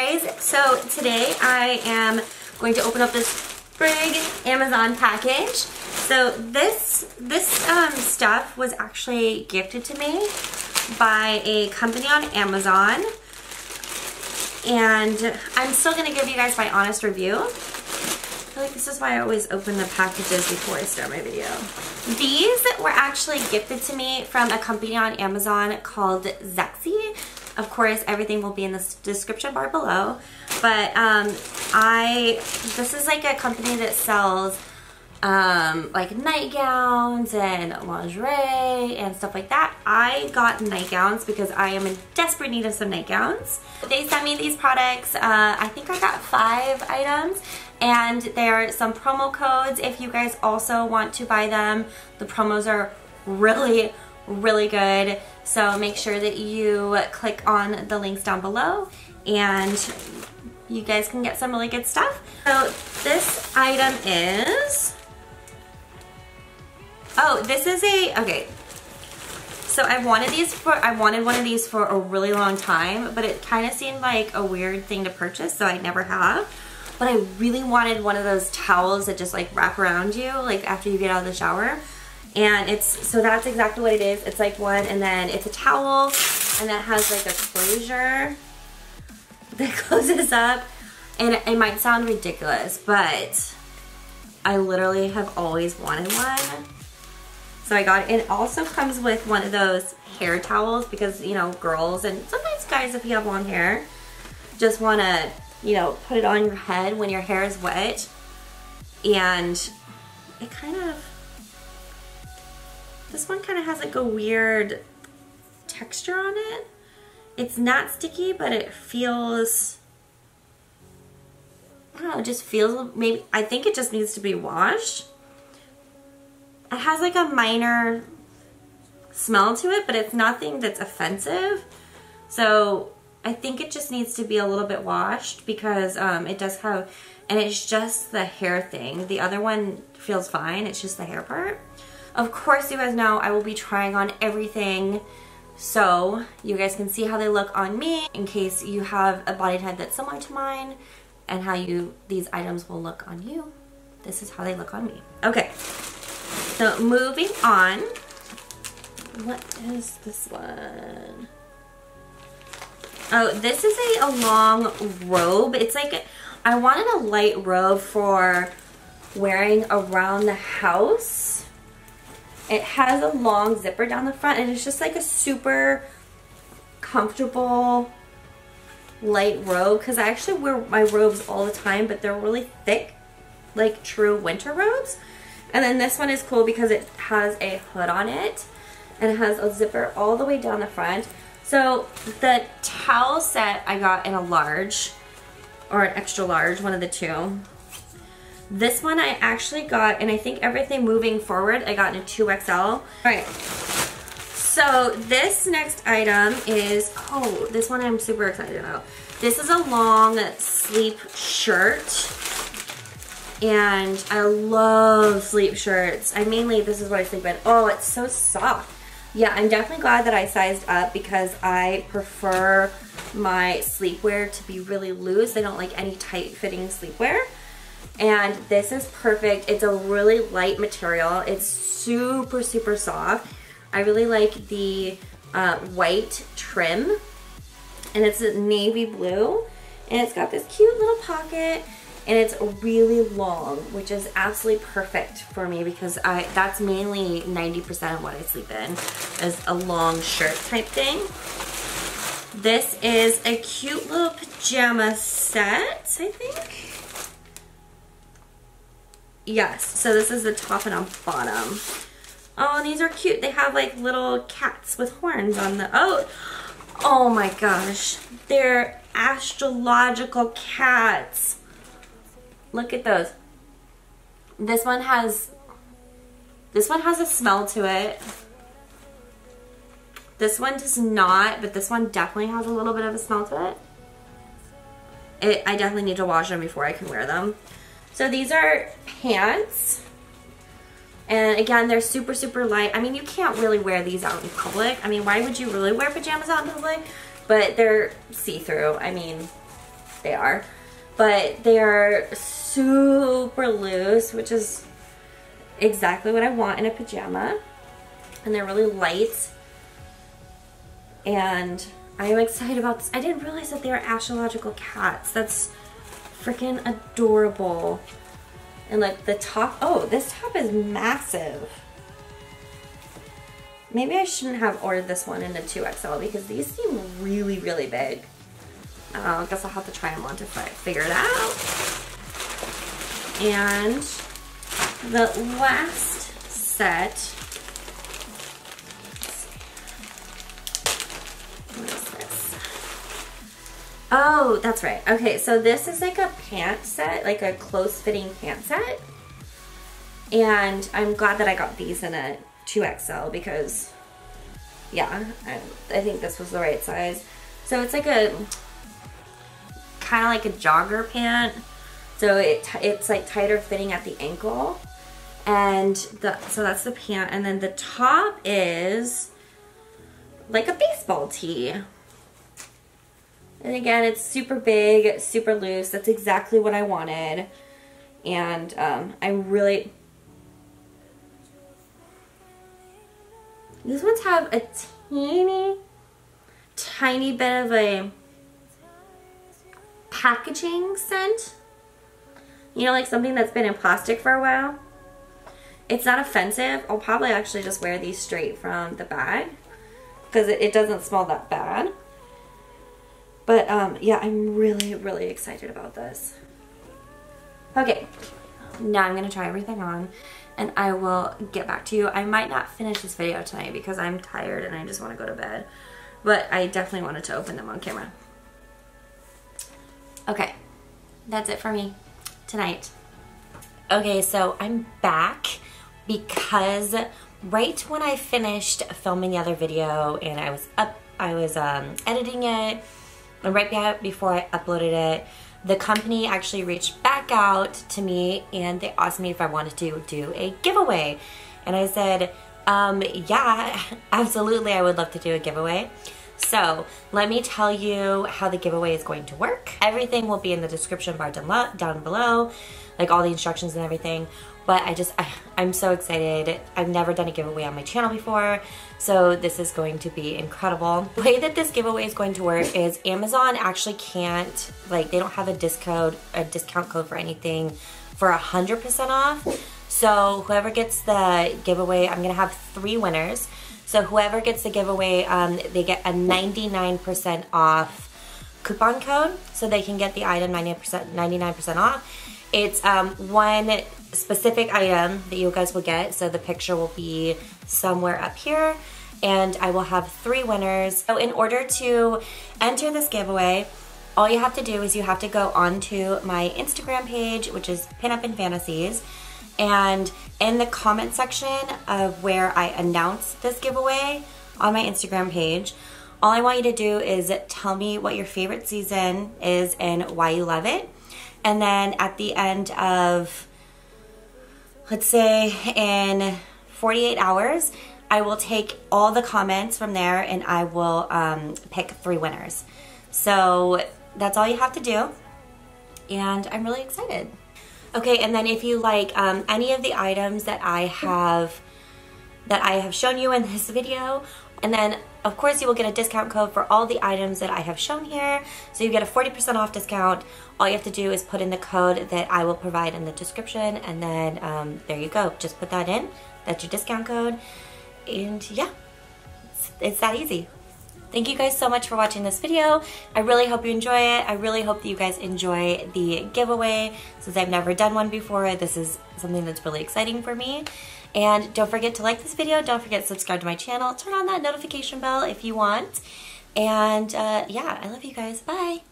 guys, so today I am going to open up this big Amazon package. So this stuff was actually gifted to me by a company on Amazon, and I'm still gonna give you guys my honest review. I feel like this is why I always open the packages before I start my video. These were actually gifted to me from a company on Amazon called Zexxxy. Of course, everything will be in the description bar below. But this is like a company that sells like nightgowns and lingerie and stuff like that. I got nightgowns because I am in desperate need of some nightgowns. They sent me these products. I think I got 5 items, and there are some promo codes if you guys also want to buy them. The promos are really good, so make sure that you click on the links down below and you guys can get some really good stuff. So this item is, so I wanted one of these for a really long time, but it kind of seemed like a weird thing to purchase, so I never have. But I really wanted one of those towels that just like wrap around you like after you get out of the shower. And it's, so that's exactly what it is. It's like one, and then it's a towel, and that has like a closure that closes up. And it might sound ridiculous, but I literally have always wanted one. So I got it. It also comes with one of those hair towels because, you know, girls and sometimes guys, if you have long hair, just want to, you know, put it on your head when your hair is wet. And it kind of, this one kind of has like a weird texture on it. It's not sticky, but it feels, I don't know, it just feels, maybe, I think it just needs to be washed. It has like a minor smell to it, but it's nothing that's offensive. So I think it just needs to be a little bit washed because it does have, and it's just the hair thing. The other one feels fine, it's just the hair part. Of course, you guys know I will be trying on everything, so you guys can see how they look on me in case you have a body type that's similar to mine and how these items will look on you. This is how they look on me. Okay, so moving on. What is this one? Oh, this is a long robe. It's like, I wanted a light robe for wearing around the house. It has a long zipper down the front, and it's just like a super comfortable light robe, because I actually wear my robes all the time, but they're really thick, like true winter robes. And then this one is cool because it has a hood on it, and it has a zipper all the way down the front. So the towel set I got in a large or an extra large, one of the two. This one I actually got, and I think everything moving forward, I got in a 2XL. Alright, so this next item is, oh, this one I'm super excited about. This is a long sleeve shirt, and I love sleeve shirts. This is what I sleep in. Oh, it's so soft. Yeah, I'm definitely glad that I sized up because I prefer my sleepwear to be really loose. I don't like any tight-fitting sleepwear. And this is perfect. It's a really light material. It's super, super soft. I really like the white trim, and it's a navy blue, and it's got this cute little pocket, and it's really long, which is absolutely perfect for me because that's mainly 90% of what I sleep in is a long shirt type thing. This is a cute little pajama set, I think. Yes, so this is the top and on bottom. Oh, and these are cute. They have like little cats with horns on the, oh my gosh. They're astrological cats. Look at those. This one has a smell to it. This one does not, but this one definitely has a little bit of a smell to it. I definitely need to wash them before I can wear them. So these are pants, and again, they're super, super light. I mean, you can't really wear these out in public. I mean, why would you really wear pajamas out in public? But they're see-through. I mean, yes, they are. But they are super loose, which is exactly what I want in a pajama. And they're really light. And I am excited about this. I didn't realize that they were astrological cats. That's freaking adorable. And like the top, oh, this top is massive. Maybe I shouldn't have ordered this one in a 2XL because these seem really, really big. I guess I'll have to try them on to figure it out. And the last set. What is this? Oh, that's right. Okay, so this is like a pant set, like a close-fitting pant set. And I'm glad that I got these in a 2XL because, yeah, I think this was the right size. So it's like a kind of like a jogger pant, so it's like tighter fitting at the ankle, and so that's the pant, and then the top is like a baseball tee, and again it's super big, super loose. That's exactly what I wanted, and these ones have a tiny bit of a packaging scent. You know, like something that's been in plastic for a while. It's not offensive. I'll probably actually just wear these straight from the bag because it doesn't smell that bad. But yeah, I'm really, really excited about this. Okay, now I'm gonna try everything on and I will get back to you. I might not finish this video tonight because I'm tired and I just want to go to bed, but I definitely wanted to open them on camera. Okay, that's it for me tonight. Okay, so I'm back because right when I finished filming the other video and I was editing it, and right before I uploaded it, the company actually reached back out to me and they asked me if I wanted to do a giveaway. And I said, yeah, absolutely, I would love to do a giveaway. So let me tell you how the giveaway is going to work. Everything will be in the description bar down below, like all the instructions and everything. But I'm so excited. I've never done a giveaway on my channel before, so this is going to be incredible. The way that this giveaway is going to work is Amazon actually can't, like, they don't have a discount code for anything for 100% off. So whoever gets the giveaway, I'm gonna have 3 winners. So whoever gets the giveaway, they get a 99% off coupon code, so they can get the item 99% off. It's one specific item that you guys will get, so the picture will be somewhere up here, and I will have 3 winners. So in order to enter this giveaway, all you have to do is you have to go onto my Instagram page, which is pinupandfantasies, and in the comment section of where I announce this giveaway on my Instagram page, all I want you to do is tell me what your favorite season is and why you love it. And then at the end of, let's say in 48 hours, I will take all the comments from there and I will pick 3 winners. So that's all you have to do. And I'm really excited. Okay, and then if you like any of the items that I have shown you in this video, and then of course you will get a discount code for all the items that I have shown here, so you get a 40% off discount. All you have to do is put in the code that I will provide in the description, and then there you go. Just put that in. That's your discount code, and yeah, it's that easy. Thank you guys so much for watching this video. I really hope you enjoy it. I really hope that you guys enjoy the giveaway. Since I've never done one before, this is something that's really exciting for me. And don't forget to like this video. Don't forget to subscribe to my channel. Turn on that notification bell if you want. And yeah, I love you guys. Bye.